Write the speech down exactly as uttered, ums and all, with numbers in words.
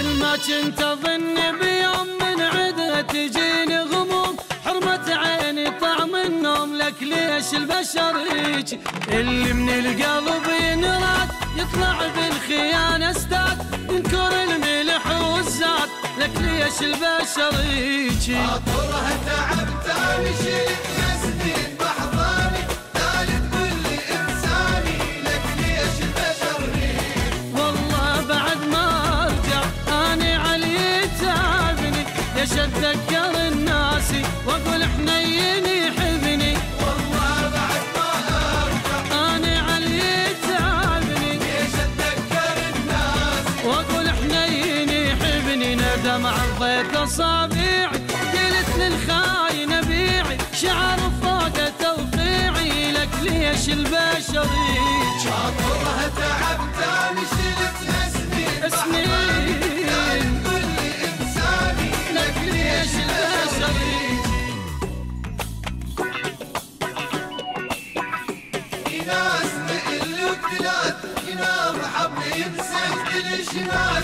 الما كنت اظن بيوم من عدها تجيني غموم، حرمت عيني طعم النوم لك ليش البشر هيجي، اللي من القلب ينراد يطلع بالخيانة استاد، ينكر الملح والزاد لك ليش البشر هيجي. خاطرها تعبتاني، شلتها سنين بحضاني، قالت كل انساني لك ليش البشر هيجي، والله بعد ما ارجع اني علي تعبني، ليش اتذكر الناس واقول حنين يحبني، والله بعد ما ارجع انا علي تعبني، ليش اتذكر الناس واقول حنين يحبني. ندم عضيت اصابيعي، قلت للخاين ابيعي، شعر فوقه توقيعي لك ليش البشر يجي. خاطرها تعبتاني، شلتها سنين سنين، قالت كل انساني لك ليش البشر يجي. ناس نقلك ثلاث ينام حبل يمسك الشمال.